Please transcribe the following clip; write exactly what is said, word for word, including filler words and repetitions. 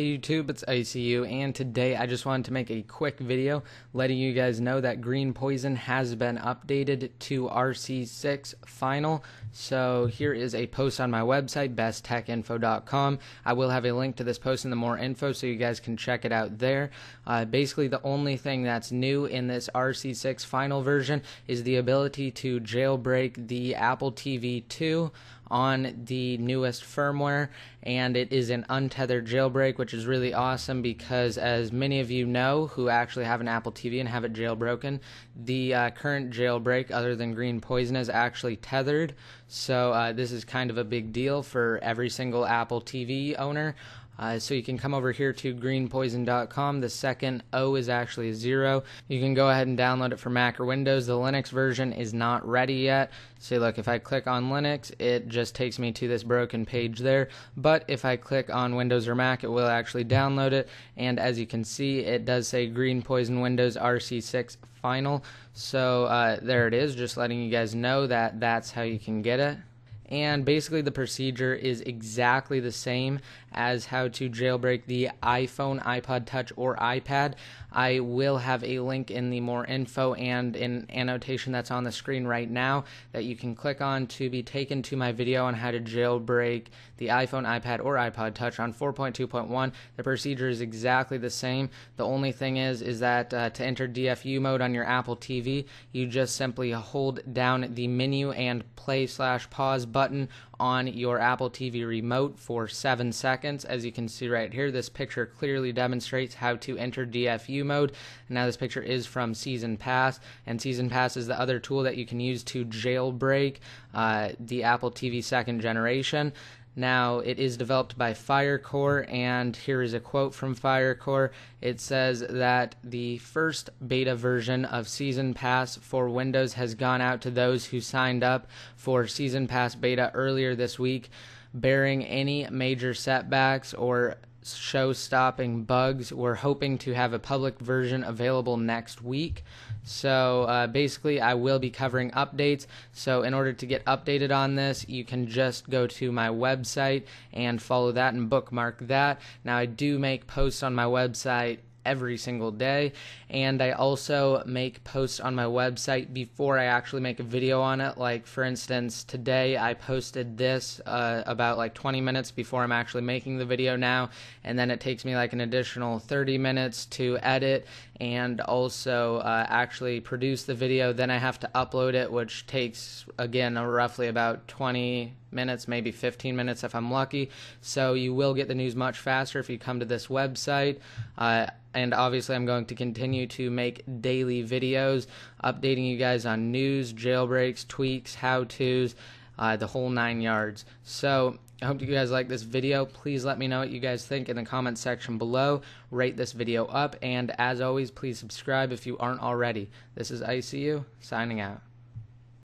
Hey YouTube, it's I C U, and today I just wanted to make a quick video letting you guys know that green poison has been updated to R C six final. So here is a post on my website, best tech info dot com. I will have a link to this post and the more info so you guys can check it out there. Uh, basically, the only thing that's new in this R C six final version is the ability to jailbreak the Apple T V two on the newest firmware, and it is an untethered jailbreak, which is really awesome because, as many of you know who actually have an Apple T V and have it jailbroken, the uh, current jailbreak other than green poison is actually tethered. So uh, this is kind of a big deal for every single Apple T V owner. Uh, so you can come over here to green poison dot com. The second O is actually a zero. You can go ahead and download it for Mac or Windows. The Linux version is not ready yet. So look, if I click on Linux, it just takes me to this broken page there. But if I click on Windows or Mac, it will actually download it. And as you can see, it does say green poison Windows R C six final. So uh, there it is, just letting you guys know that that's how you can get it. And basically the procedure is exactly the same as how to jailbreak the iPhone, iPod Touch, or iPad. I will have a link in the more info and an annotation that's on the screen right now that you can click on to be taken to my video on how to jailbreak the iPhone, iPad, or iPod Touch on four point two point one. The procedure is exactly the same. The only thing is is that uh, to enter D F U mode on your Apple T V, you just simply hold down the menu and play slash pause button button on your Apple T V remote for seven seconds. As you can see right here, this picture clearly demonstrates how to enter D F U mode. Now this picture is from Seas and Pass, and Seas and Pass is the other tool that you can use to jailbreak uh, the Apple T V second generation. Now, it is developed by Firecore, and here is a quote from Firecore. It says that the first beta version of Seas and Pass for Windows has gone out to those who signed up for Seas and Pass beta earlier this week, barring any major setbacks or show-stopping bugs. We're hoping to have a public version available next week. So uh, basically I will be covering updates. So in order to get updated on this, you can just go to my website and follow that and bookmark that. Now, I do make posts on my website every single day, and I also make posts on my website before I actually make a video on it. Like, for instance, today I posted this uh, about like twenty minutes before I'm actually making the video now, and then it takes me like an additional thirty minutes to edit and also uh, actually produce the video. Then I have to upload it, which takes, again, roughly about twenty minutes, maybe fifteen minutes if I'm lucky. So you will get the news much faster if you come to this website. uh, And obviously I'm going to continue to make daily videos updating you guys on news, jailbreaks, tweaks, how-tos, uh, the whole nine yards. So I hope you guys like this video. Please let me know what you guys think in the comment section below. Rate this video up, and as always, please subscribe if you aren't already. This is I C U, signing out.